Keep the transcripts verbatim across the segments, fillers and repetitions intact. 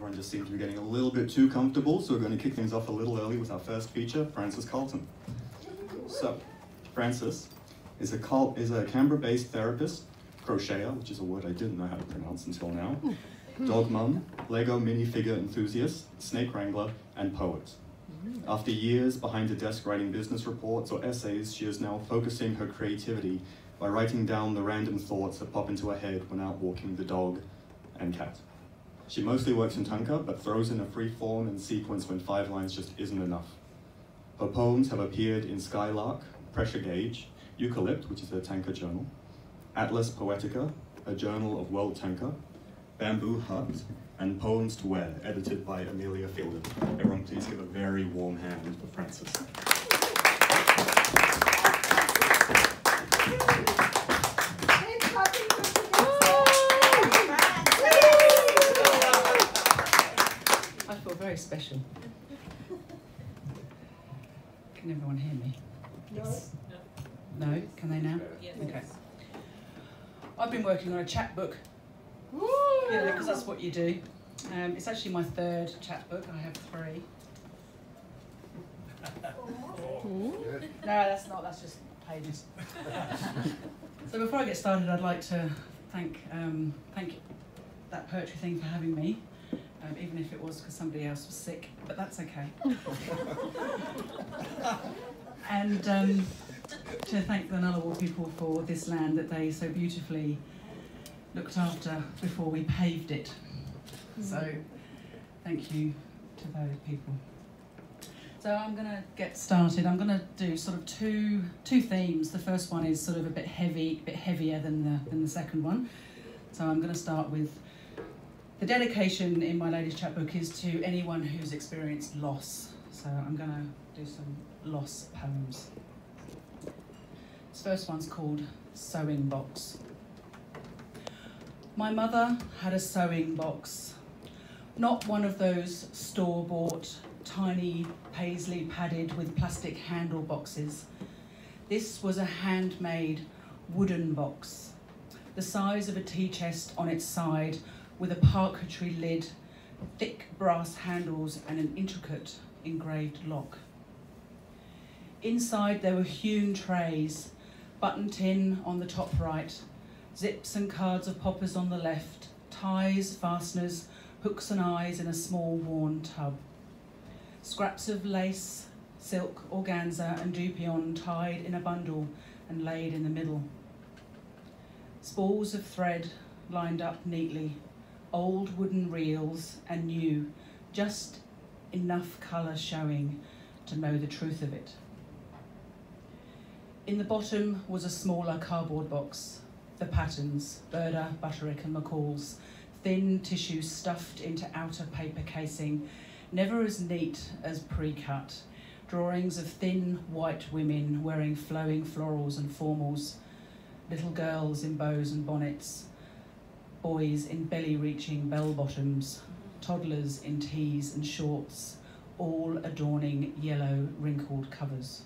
everyone just seems to be getting a little bit too comfortable, so we're going to kick things off a little early with our first feature, Frances Carleton. So, Frances is a, is a Canberra-based therapist, crocheter, which is a word I didn't know how to pronounce until now, dog mum, Lego minifigure enthusiast, snake wrangler, and poet. After years behind a desk writing business reports or essays, she is now focusing her creativity by writing down the random thoughts that pop into her head when out walking the dog and cat. She mostly works in tanka, but throws in a free form and sequence when five lines just isn't enough. Her poems have appeared in Skylark, Pressure Gauge, Eucalypt, which is her tanka journal, Atlas Poetica, a journal of world tanka, Bamboo Hut, and Poems to Wear, edited by Amelia Fielder. Everyone please give a very warm hand for Frances. I feel very special. Can everyone hear me? Yes. No. No? Can they now? Yes. Okay. I've been working on a chapbook. Yeah, because that's what you do. Um, it's actually my third chapbook. I have three. No, that's not. That's just pages. So before I get started, I'd like to thank um, thank That Poetry Thing for having me, um, even if it was because somebody else was sick. But that's okay. And um, to thank the Nullarwal people for this land that they so beautifully looked after before we paved it. Mm-hmm. So thank you to those people. So I'm going to get started. I'm going to do sort of two two themes. The first one is sort of a bit heavy, bit heavier than the than the second one. So I'm going to start with the dedication in my latest chapbook is to anyone who's experienced loss. So I'm going to do some loss poems. This first one's called Sewing Box. My mother had a sewing box, not one of those store-bought, tiny, paisley padded with plastic handle boxes. This was a handmade wooden box, the size of a tea chest on its side, with a parquetry lid, thick brass handles and an intricate engraved lock. Inside there were hewn trays, button tin on the top right, zips and cards of poppers on the left, ties, fasteners, hooks and eyes in a small worn tub. Scraps of lace, silk, organza and dupion tied in a bundle and laid in the middle. Spools of thread lined up neatly, old wooden reels and new, just enough colour showing to know the truth of it. In the bottom was a smaller cardboard box. The patterns, Burda, Butterick and McCall's, thin tissue stuffed into outer paper casing, never as neat as pre-cut, drawings of thin white women wearing flowing florals and formals, little girls in bows and bonnets, boys in belly-reaching bell-bottoms, toddlers in tees and shorts, all adorning yellow wrinkled covers.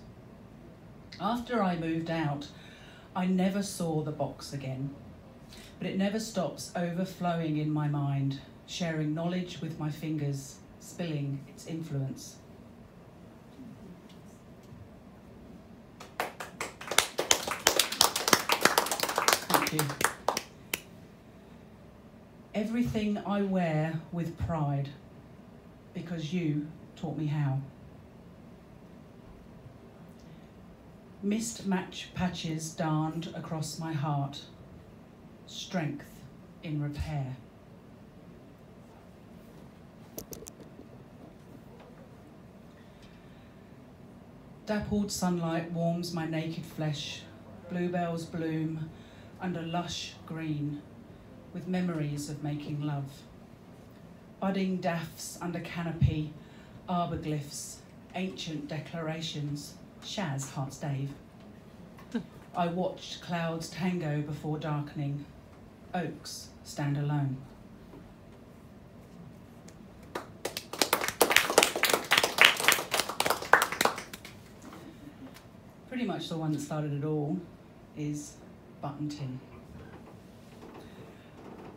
After I moved out, I never saw the box again, but it never stops overflowing in my mind, sharing knowledge with my fingers, spilling its influence. Thank you. Everything I wear with pride, because you taught me how. Missed match patches darned across my heart. Strength in repair. Dappled sunlight warms my naked flesh. Bluebells bloom under lush green with memories of making love. Budding daffs under canopy, arborglyphs, ancient declarations. Shaz, Hearts Dave. I watched clouds tango before darkening. Oaks stand alone. Pretty much the one that started it all is button tin.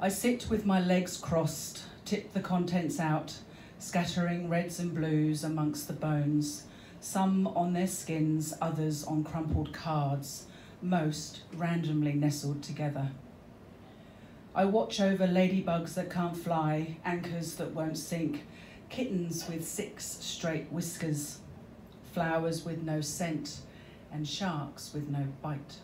I sit with my legs crossed, tip the contents out, scattering reds and blues amongst the bones, some on their skins, others on crumpled cards, most randomly nestled together. I watch over ladybugs that can't fly, anchors that won't sink, kittens with six straight whiskers, flowers with no scent, and sharks with no bite.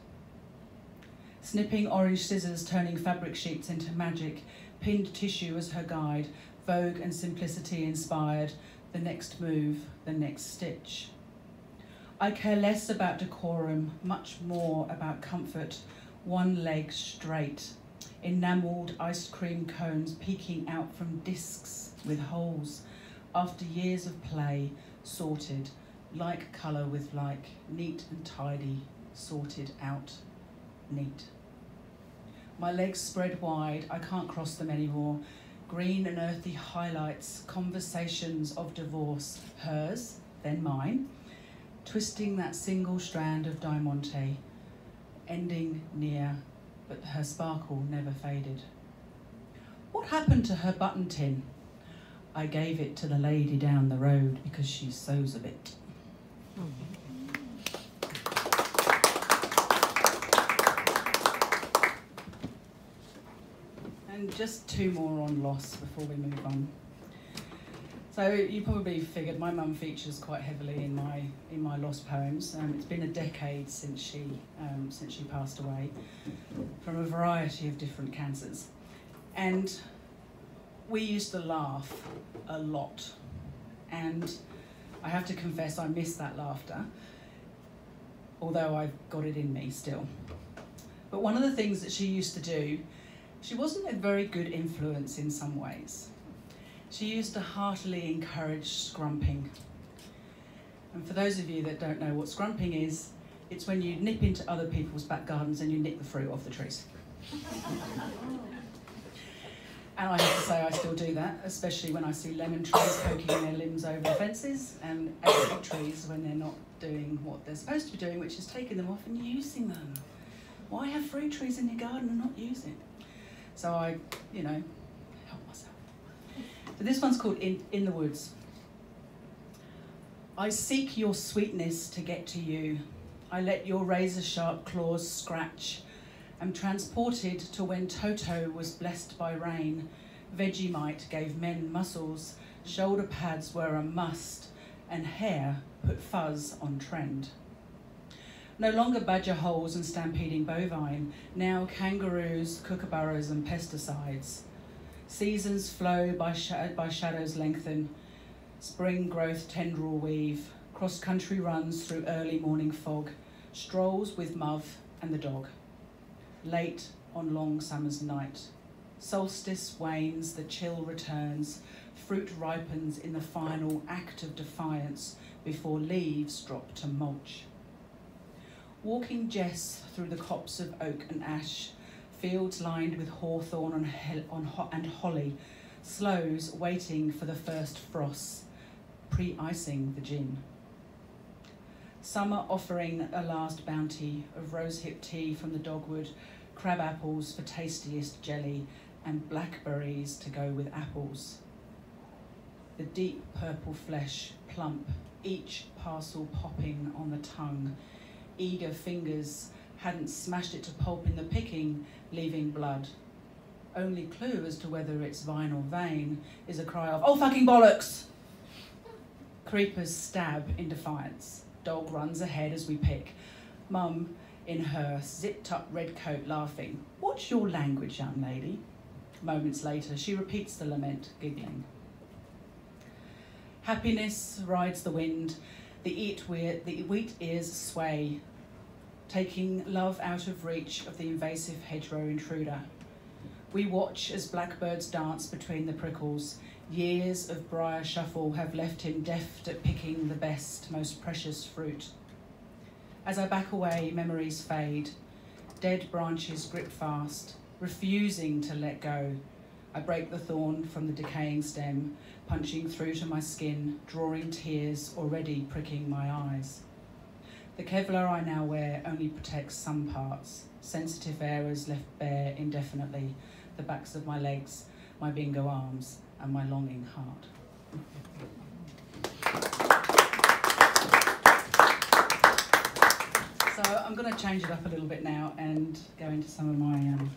Snipping orange scissors, turning fabric sheets into magic, pinned tissue as her guide, Vogue and Simplicity inspired, the next move, the next stitch. I care less about decorum, much more about comfort, one leg straight, enameled ice cream cones peeking out from discs with holes, after years of play, sorted, like colour with like, neat and tidy, sorted out, neat. My legs spread wide, I can't cross them anymore. Green and earthy highlights, conversations of divorce, hers, then mine, twisting that single strand of diamante, ending near, but her sparkle never faded. What happened to her button tin? I gave it to the lady down the road because she sews a bit. And just two more on loss before we move on. So you probably figured my mum features quite heavily in my in my lost poems. Um, it's been a decade since she um, since she passed away from a variety of different cancers, and we used to laugh a lot. And I have to confess, I miss that laughter, although I've got it in me still. But one of the things that she used to do, she wasn't a very good influence in some ways. She used to heartily encourage scrumping. And for those of you that don't know what scrumping is, it's when you nip into other people's back gardens and you nip the fruit off the trees. And I have to say I still do that, especially when I see lemon trees poking their limbs over fences and apricot trees when they're not doing what they're supposed to be doing, which is taking them off and using them. Why have fruit trees in your garden and not use it? So I, you know, help myself. So this one's called In, In the Woods. I seek your sweetness to get to you. I let your razor-sharp claws scratch. I'm transported to when Toto was blessed by rain. Vegemite gave men muscles, shoulder pads were a must, and hair put fuzz on trend. No longer badger holes and stampeding bovine, now kangaroos, kookaburras and pesticides. Seasons flow by, sh by shadows lengthen, spring growth tendril weave, cross-country runs through early morning fog, strolls with Muv and the dog. Late on long summer's night. Solstice wanes, the chill returns, fruit ripens in the final act of defiance before leaves drop to mulch. Walking Jess through the copse of oak and ash, fields lined with hawthorn and, he on ho and holly, slows waiting for the first frosts, pre-icing the gin. Summer offering a last bounty of rosehip tea from the dogwood, crab apples for tastiest jelly, and blackberries to go with apples. The deep purple flesh plump, each parcel popping on the tongue. Eager fingers hadn't smashed it to pulp in the picking, leaving blood. Only clue as to whether it's vine or vein is a cry of, "Oh fucking bollocks!" Creepers stab in defiance. Dog runs ahead as we pick. Mum, in her zipped-up red coat, laughing. "What's your language, young lady?" Moments later, she repeats the lament, giggling. Happiness rides the wind. The, eat weir the wheat ears sway, taking love out of reach of the invasive hedgerow intruder. We watch as blackbirds dance between the prickles. Years of briar shuffle have left him deft at picking the best, most precious fruit. As I back away, memories fade. Dead branches grip fast, refusing to let go. I break the thorn from the decaying stem, punching through to my skin, drawing tears already pricking my eyes. The Kevlar I now wear only protects some parts, sensitive areas left bare indefinitely, the backs of my legs, my bingo arms, and my longing heart. So I'm going to change it up a little bit now and go into some of my um,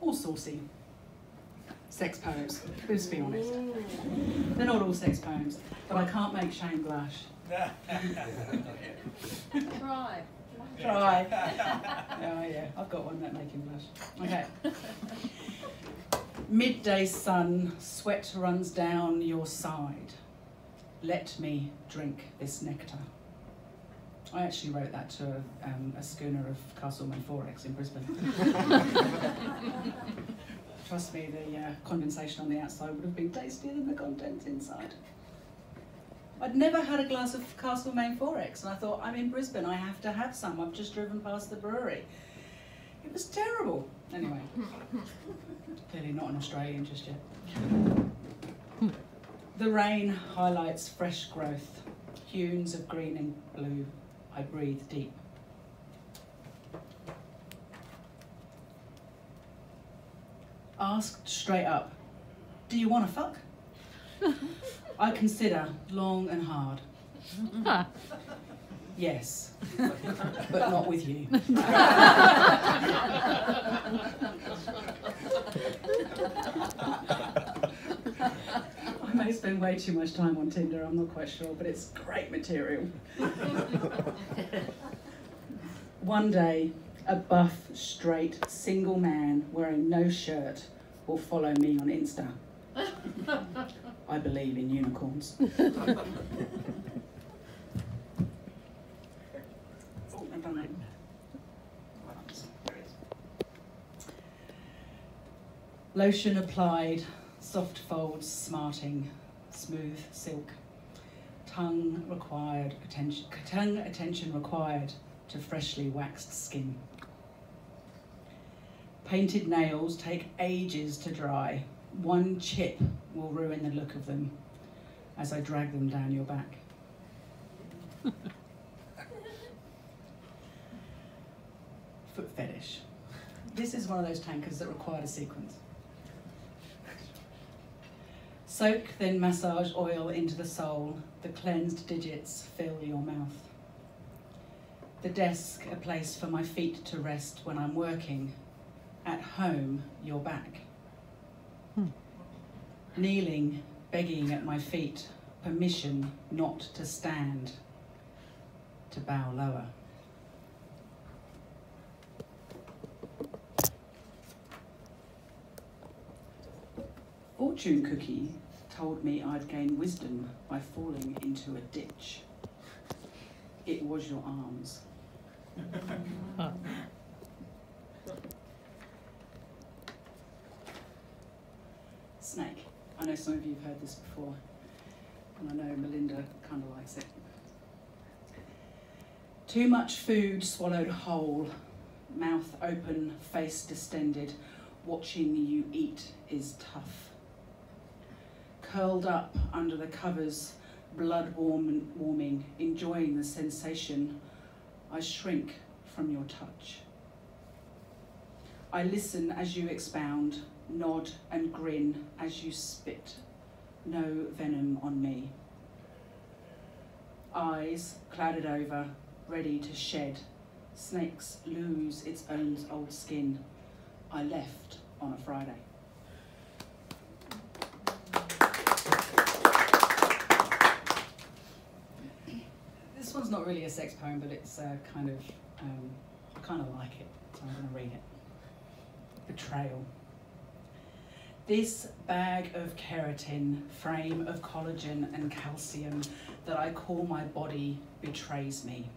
all saucy sex poems. Let's be honest, they're not all sex poems, but I can't make Shane blush. Try. Try. Oh yeah, I've got one that makes him blush. Okay. Midday sun, sweat runs down your side. Let me drink this nectar. I actually wrote that to a, um, a schooner of Castlemaine Forex in Brisbane. Trust me, the uh, condensation on the outside would have been tastier than the contents inside. I'd never had a glass of Castlemaine Forex, and I thought, I'm in Brisbane, I have to have some. I've just driven past the brewery. It was terrible. Anyway, clearly not an Australian just yet. The rain highlights fresh growth, hues of green and blue. I breathe deep. Asked straight up, do you want to fuck? I consider long and hard. Huh. Yes, but not with you. I may spend way too much time on Tinder, I'm not quite sure, but it's great material. One day, a buff, straight, single man wearing no shirt will follow me on Insta. I believe in unicorns. Lotion applied, soft folds smarting, smooth silk. Tongue required attention. Tongue attention required to freshly waxed skin. Painted nails take ages to dry. One chip will ruin the look of them as I drag them down your back. Foot fetish. This is one of those tankers that required a sequence. Soak, then massage oil into the sole. The cleansed digits fill your mouth. The desk, a place for my feet to rest when I'm working. At home, your back. Hmm. Kneeling, begging at my feet, permission not to stand, to bow lower. Fortune cookie told me I'd gain wisdom by falling into a ditch. It was your arms. Huh. Snake. I know some of you have heard this before, and I know Melinda kind of likes it. Too much food swallowed whole, mouth open, face distended, watching you eat is tough. Curled up under the covers, blood warm warming, enjoying the sensation, I shrink from your touch. I listen as you expound, nod and grin as you spit, no venom on me. Eyes clouded over, ready to shed, snakes lose its own old skin. I left on a Friday. This one's not really a sex poem, but it's uh, kind of, um, I kind of like it, so I'm going to read it. Betrayal. This bag of keratin, frame of collagen and calcium that I call my body betrays me.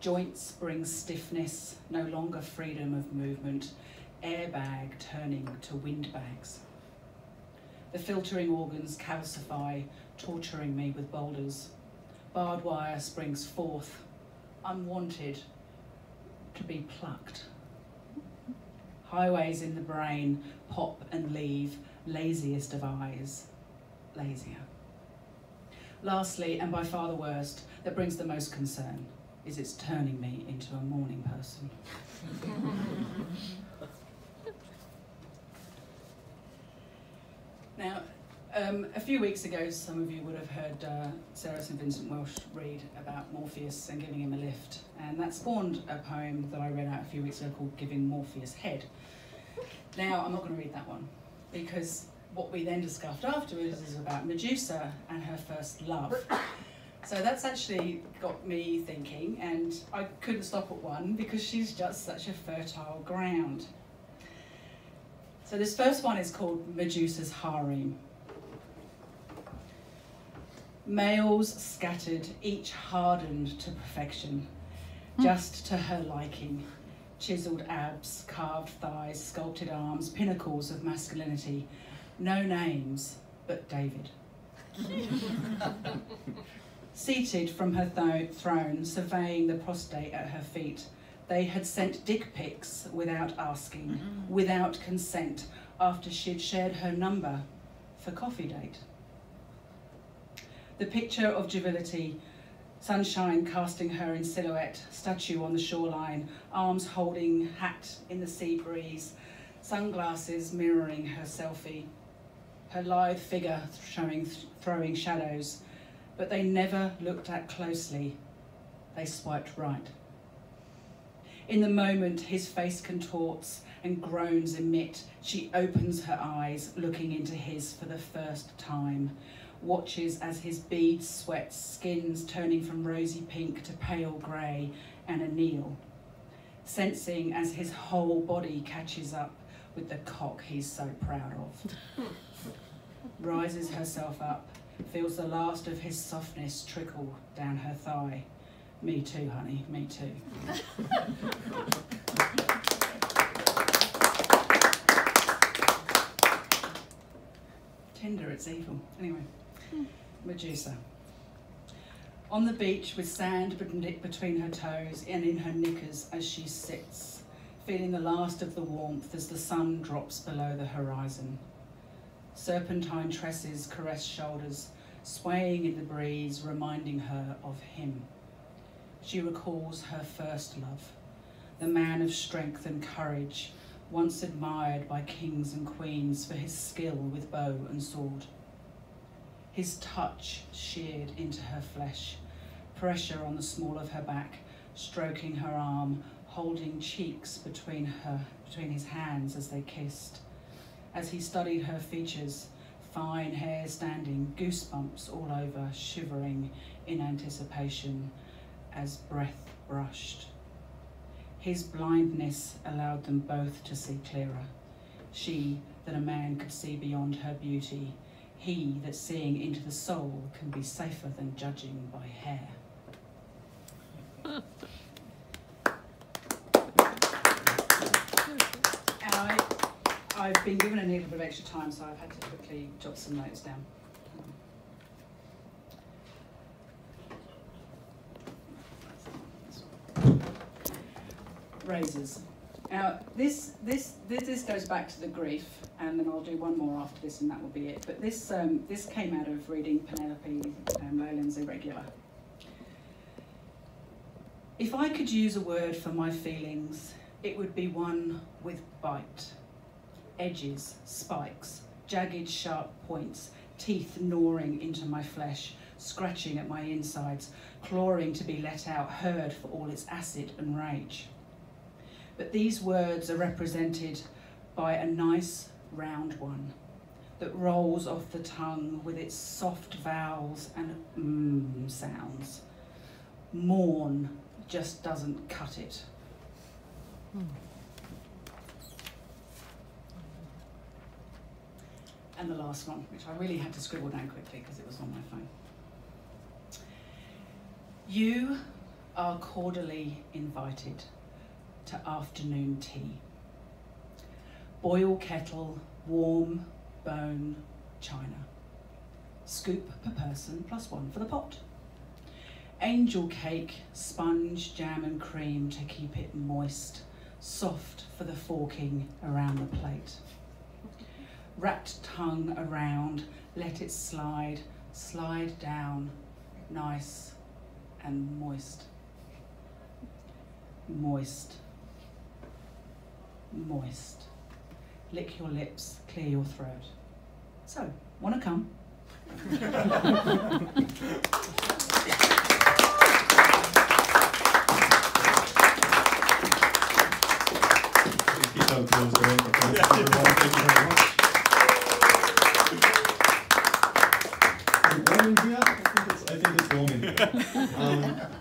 Joints bring stiffness, no longer freedom of movement, airbag turning to windbags. The filtering organs calcify, torturing me with boulders. Barbed wire springs forth, unwanted to be plucked. Highways in the brain, pop and leave, laziest of eyes, lazier. Lastly, and by far the worst, that brings the most concern, is it's turning me into a morning person. Now, um, a few weeks ago, some of you would have heard uh, Sarah St Vincent Welsh read about Morpheus and giving him a lift, and that spawned a poem that I read out a few weeks ago called Giving Morpheus Head. Now, I'm not going to read that one, because what we then discovered afterwards is about Medusa and her first love. So that's actually got me thinking, and I couldn't stop at one because she's just such a fertile ground. So this first one is called Medusa's Harem. Males scattered, each hardened to perfection, just to her liking. Chiseled abs, carved thighs, sculpted arms, pinnacles of masculinity. No names, but David. Seated from her th throne, surveying the prostrate at her feet, they had sent dick pics without asking, mm-hmm. without consent, after she'd shared her number for coffee date. The picture of jubility, sunshine casting her in silhouette, statue on the shoreline, arms holding hat in the sea breeze, sunglasses mirroring her selfie, her lithe figure showing th throwing shadows, but they never looked at closely. They swiped right. In the moment, his face contorts and groans emit. She opens her eyes, looking into his for the first time, watches as his beads sweat, skins turning from rosy pink to pale grey and anneal, sensing as his whole body catches up with the cock he's so proud of. Rises herself up, feels the last of his softness trickle down her thigh. Me too, honey, me too. Tinder, it's evil. Anyway, hmm. Medusa. On the beach with sand between her toes and in her knickers as she sits, feeling the last of the warmth as the sun drops below the horizon. Serpentine tresses caress shoulders, swaying in the breeze, reminding her of him. She recalls her first love, the man of strength and courage, once admired by kings and queens for his skill with bow and sword. His touch sheared into her flesh, pressure on the small of her back, stroking her arm, holding cheeks between her, between his hands as they kissed. As he studied her features, fine hair standing, goosebumps all over, shivering in anticipation, as breath brushed. His blindness allowed them both to see clearer. She, that a man could see beyond her beauty. He, that seeing into the soul can be safer than judging by hair. I, I've been given a little bit of extra time, so I've had to quickly jot some notes down. Raises. Now this, this this this goes back to the grief, and then I'll do one more after this, and that will be it. But this um, this came out of reading Penelope um, Lowland's Irregular. If I could use a word for my feelings, it would be one with bite, edges, spikes, jagged sharp points, teeth gnawing into my flesh, scratching at my insides, clawing to be let out, heard for all its acid and rage. But these words are represented by a nice round one that rolls off the tongue with its soft vowels and mmm sounds. Mourn just doesn't cut it. Mm. And the last one, which I really had to scribble down quickly because it was on my phone. You are cordially invited to afternoon tea. Boil kettle, warm, bone, china. Scoop per person, plus one for the pot. Angel cake, sponge, jam and cream to keep it moist, soft for the forking around the plate. Wrapped tongue around, let it slide, slide down, nice and moist. Moist. Moist. Lick your lips, clear your throat. So, want to come? Thank you, Doctor Osborne. Thank you very much. Warm in here? I think it's, I think it's warm in here. Um,